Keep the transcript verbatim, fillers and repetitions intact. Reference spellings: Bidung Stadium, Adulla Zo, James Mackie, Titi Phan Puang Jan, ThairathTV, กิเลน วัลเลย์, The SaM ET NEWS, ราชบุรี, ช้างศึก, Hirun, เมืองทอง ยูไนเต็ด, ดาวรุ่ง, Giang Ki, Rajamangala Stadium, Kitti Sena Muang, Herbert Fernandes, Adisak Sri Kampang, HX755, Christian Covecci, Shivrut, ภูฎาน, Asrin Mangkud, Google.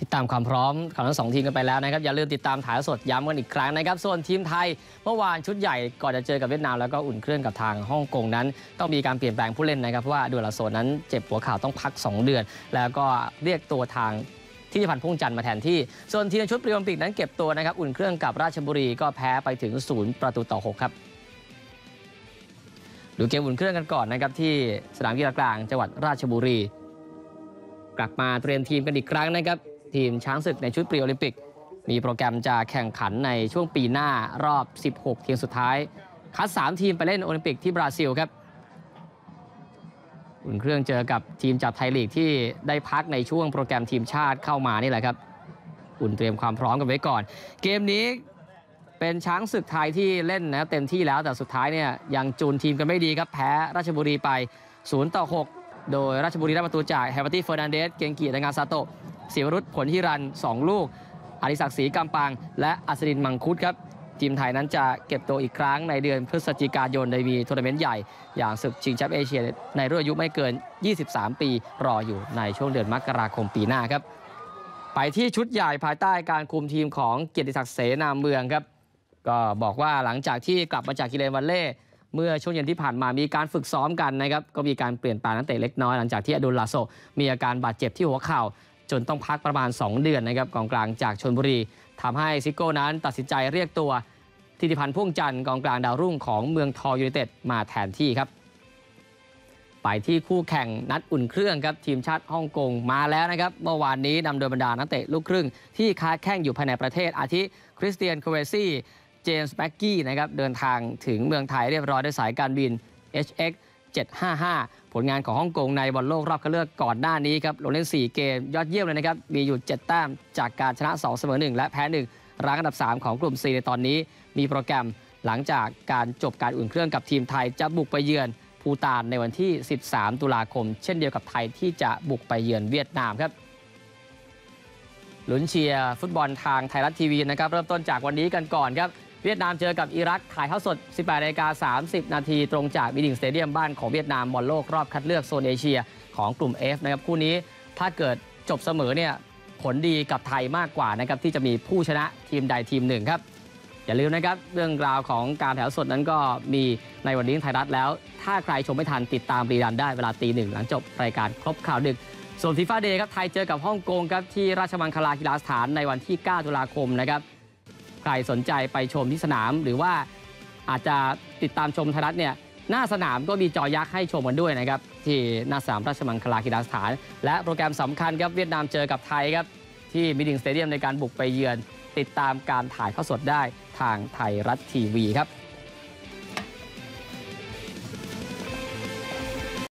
ติดตามความพร้อมของทั้งสองทีมกันไปแล้วนะครับอย่าลืมติดตามถ่ายสดย้ำกันอีกครั้งนะครับส่วนทีมไทยเมื่อวานชุดใหญ่ก่อนจะเจอกับเวียดนามแล้วก็อุ่นเครื่องกับทางฮ่องกงนั้นต้องมีการเปลี่ยนแปลงผู้เล่นนะครับเพราะว่าด่วนละโซนนั้นเจ็บหัวเข่าต้องพักสองเดือนแล้วก็เรียกตัวทางทิติพันธ์ พ่วงจันทร์มาแทนที่ส่วนทีมชุดปรีโอลิมปิกนั้นเก็บตัวนะครับอุ่นเครื่องกับราชบุรีก็แพ้ไปถึงศูนย์ประตูต่อหกครับดูเกมอุ่นเครื่องกันก่อนนะครับที่สนามกีฬากลางจังหวัดราชบุรีกลับมาเตรียมทีมกันอีกครั้งนะครับทีมช้างศึกในชุดปรีโอลิมปิกมีโปรแกรมจะแข่งขันในช่วงปีหน้ารอบสิบหกทีมสุดท้ายคัดสามทีมไปเล่นโอลิมปิกที่บราซิลครับอุ่นเครื่องเจอกับทีมจากไทยลีกที่ได้พักในช่วงโปรแกรมทีมชาติเข้ามานี่แหละครับอุ่นเตรียมความพร้อมกันไว้ก่อนเกมนี้เป็นช้างศึกไทยที่เล่นนะเต็มที่แล้วแต่สุดท้ายเนี่ยยังจูนทีมกันไม่ดีครับแพ้ราชบุรีไปศูนย์ต่อหกโดยราชบุรีได้ประตูจากแฮร์เบอร์ตี้เฟอร์นันเดสเกียงกีดังงาซาโตะศิวรุตผลฮิรันสองลูกอดิศักดิ์ศรีกำปางและอัศรินมังคุดครับทีมไทยนั้นจะเก็บตัวอีกครั้งในเดือนพฤศจิกายนโดยมีทัวร์นาเมนต์ใหญ่อย่างศึกชิงแชมป์เอเชียในรุ่นอายุไม่เกินยี่สิบสามปีรออยู่ในช่วงเดือนมกราคมปีหน้าครับไปที่ชุดใหญ่ภายใต้การคุมทีมของเกียรติศักดิ์เสนาเมืองครับก็บอกว่าหลังจากที่กลับมาจากกิเลนวัลเล่เมื่อช่วงเย็นที่ผ่านมามีการฝึกซ้อมกันนะครับก็มีการเปลี่ยนแปลงนักเตะเล็กน้อยหลังจากที่อดุลลาโซมีอาการบาดเจ็บที่หัวเข่าจนต้องพักประมาณสองเดือนนะครับกองกลางจากชลบุรีทำให้ซิโก้นั้นตัดสินใจเรียกตัวธิติพันธ์ พ่วงจันทร์กองกลางดาวรุ่งของเมืองทองยูไนเต็ดมาแทนที่ครับไปที่คู่แข่งนัดอุ่นเครื่องครับทีมชาติฮ่องกงมาแล้วนะครับเมื่อวานนี้นำโดยบรรดานักเตะลูกครึ่งที่ค้าแข้งอยู่ภายในประเทศอาทิคริสเตียนโคเวซี่เจมส์แม็กกี้นะครับเดินทางถึงเมืองไทยเรียบร้อยด้วยสายการบิน เอช เอ็กซ์ เจ็ดห้าห้า ผลงานของฮ่องกงในบอลโลกรอบคัดเลือกก่อนหน้านี้ครับลงเล่นสี่เกมยอดเยี่ยมเลยนะครับมีอยู่เจ็ดแต้มจากการชนะสองเสมอหนึ่งและแพ้หนึ่งรั้งอันดับสามของกลุ่ม C ในตอนนี้มีโปรแกรมหลังจากการจบการอุ่นเครื่องกับทีมไทยจะบุกไปเยือนภูฏานในวันที่สิบสามตุลาคมเช่นเดียวกับไทยที่จะบุกไปเยือนเวียดนามครับลุ้นเชียร์ฟุตบอลทางไทยรัฐทีวีนะครับเริ่มต้นจากวันนี้กันก่อนครับเวียดนามเจอกับอิรักถ่ายทอดสด สิบแปดนาฬิกาสามสิบ นาทีตรงจากบีดิงสเตเดียมบ้านของเวียดนามบอลโลกรอบคัดเลือกโซนเอเชียของกลุ่ม F นะครับคู่นี้ถ้าเกิดจบเสมอเนี่ยผลดีกับไทยมากกว่านะครับที่จะมีผู้ชนะทีมใดทีมหนึ่งครับอย่าลืมนะครับเรื่องราวของการถ่ายทอดสดนั้นก็มีในวันนี้ไทยรัฐแล้วถ้าใครชมไม่ทันติดตามรีรันได้เวลาตีหนึ่งหลังจบรายการครบข่าวดึกส่วนฟีฟ่าเดย์ครับไทยเจอกับฮ่องกงครับที่ราชมังคลากีฬาสถานในวันที่เก้าตุลาคมนะครับใครสนใจไปชมที่สนามหรือว่าอาจจะติดตามชมไทยรัฐเนี่ยหน้าสนามก็มีจอยักษ์ให้ชมกันด้วยนะครับที่หน้าสนามราชมังคลากีฬาสถานและโปรแกรมสำคัญครับเวียดนามเจอกับไทยครับที่บีดิงสเตเดียมในการบุกไปเยือนติดตามการถ่ายทอดสดได้ทางไทยรัฐทีวีครับ